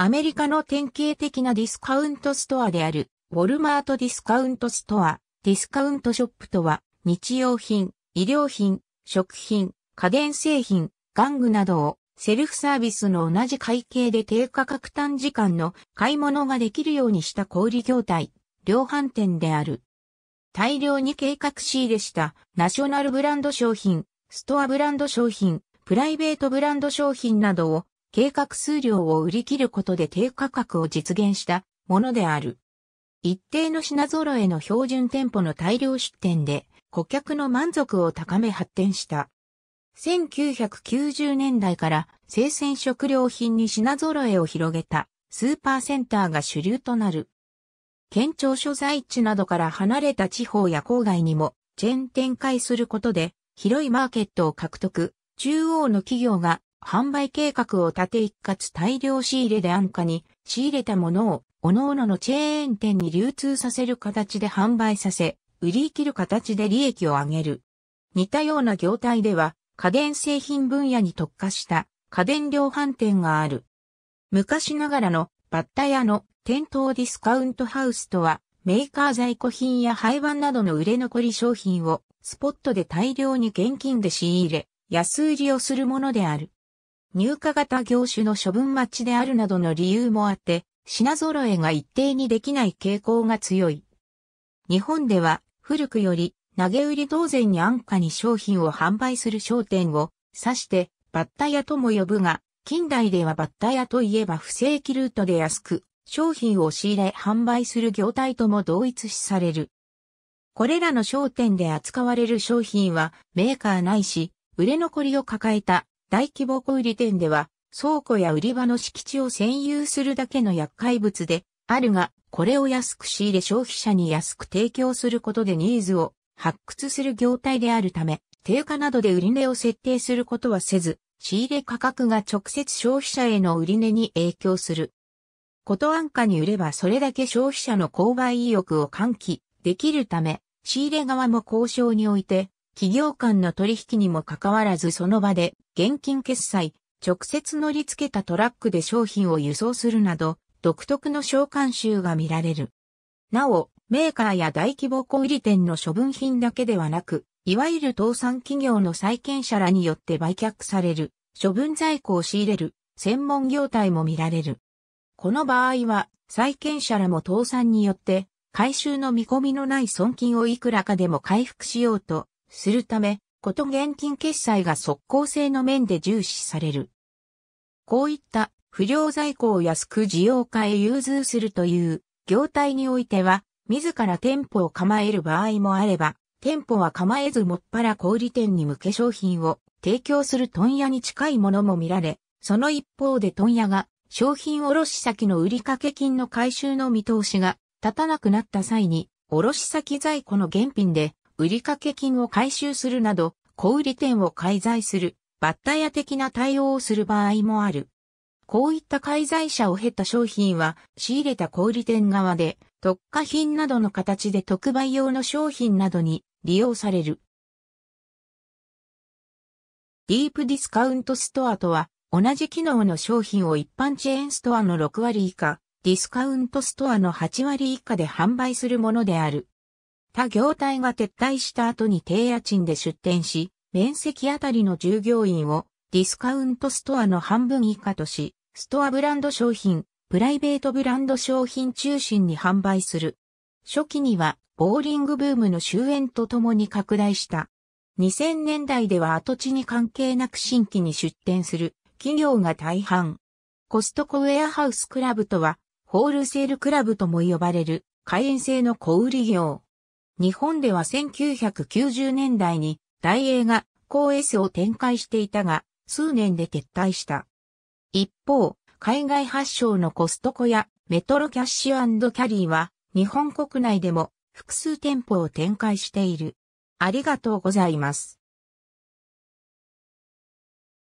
アメリカの典型的なディスカウントストアである、ウォルマートディスカウントストア、ディスカウントショップとは、日用品、衣料品、食品、家電製品、玩具などをセルフサービスの同じ会計で低価格短時間の買い物ができるようにした小売業態、量販店である。大量に計画仕入れしたナショナルブランド商品、ストアブランド商品、プライベートブランド商品などを計画数量を売り切ることで低価格を実現したものである。一定の品揃えの標準店舗の大量出店で顧客の満足を高め発展した。1990年代から生鮮食料品に品揃えを広げたスーパーセンターが主流となる。県庁所在地などから離れた地方や郊外にもチェーン展開することで広いマーケットを獲得、中央の企業が販売計画を立て一括大量仕入れで安価に仕入れたものを各々のチェーン店に流通させる形で販売させ、売り切る形で利益を上げる。似たような業態では家電製品分野に特化した家電量販店がある。昔ながらのバッタ屋の店頭ディスカウントハウスとはメーカー在庫品や廃盤などの売れ残り商品をスポットで大量に現金で仕入れ、安売りをするものである。入荷型業種の処分待ちであるなどの理由もあって、品揃えが一定にできない傾向が強い。日本では古くより投げ売り同然に安価に商品を販売する商店を指してバッタ屋とも呼ぶが、近代ではバッタ屋といえば不正規ルートで安く商品を仕入れ販売する業態とも同一視される。これらの商店で扱われる商品はメーカーないし、売れ残りを抱えた大規模小売店では倉庫や売り場の敷地を占有するだけの厄介物であるが、これを安く仕入れ消費者に安く提供することでニーズを発掘する業態であるため、定価などで売値を設定することはせず、仕入れ価格が直接消費者への売値に影響する。こと安価に売ればそれだけ消費者の購買意欲を喚起できるため、仕入れ側も交渉において、企業間の取引にもかかわらずその場で現金決済、直接乗り付けたトラックで商品を輸送するなど、独特の商慣習が見られる。なお、メーカーや大規模小売店の処分品だけではなく、いわゆる倒産企業の債権者らによって売却される、処分在庫を仕入れる、専門業態も見られる。この場合は、債権者らも倒産によって、回収の見込みのない損金をいくらかでも回復しようとするため、こと現金決済が即効性の面で重視される。こういった不良在庫を安く需要家へ融通するという業態においては、自ら店舗を構える場合もあれば、店舗は構えずもっぱら小売店に向け商品を提供する問屋に近いものも見られ、その一方で問屋が商品卸先の売掛金の回収の見通しが立たなくなった際に、卸先在庫の現品で売掛金を回収するなど、小売店を介在するバッタ屋的な対応をする場合もある。こういった介在者を経た商品は仕入れた小売店側で、特価品などの形で特売用の商品などに利用される。ディープディスカウントストアとは、同じ機能の商品を一般チェーンストアの6割以下、ディスカウントストアの8割以下で販売するものである。他業態が撤退した後に低家賃で出店し、面積あたりの従業員をディスカウントストアの半分以下とし、ストアブランド商品、プライベートブランド商品中心に販売する。初期にはボーリングブームの終焉とともに拡大した。2000年代では跡地に関係なく新規に出店する企業が大半。コストコウェアハウスクラブとは、ホールセールクラブとも呼ばれる会員制の小売業。日本では1990年代にダイエーがKou'Sを展開していたが、数年で撤退した。一方、海外発祥のコストコやメトロキャッシュ&キャリーは日本国内でも複数店舗を展開している。ありがとうございます。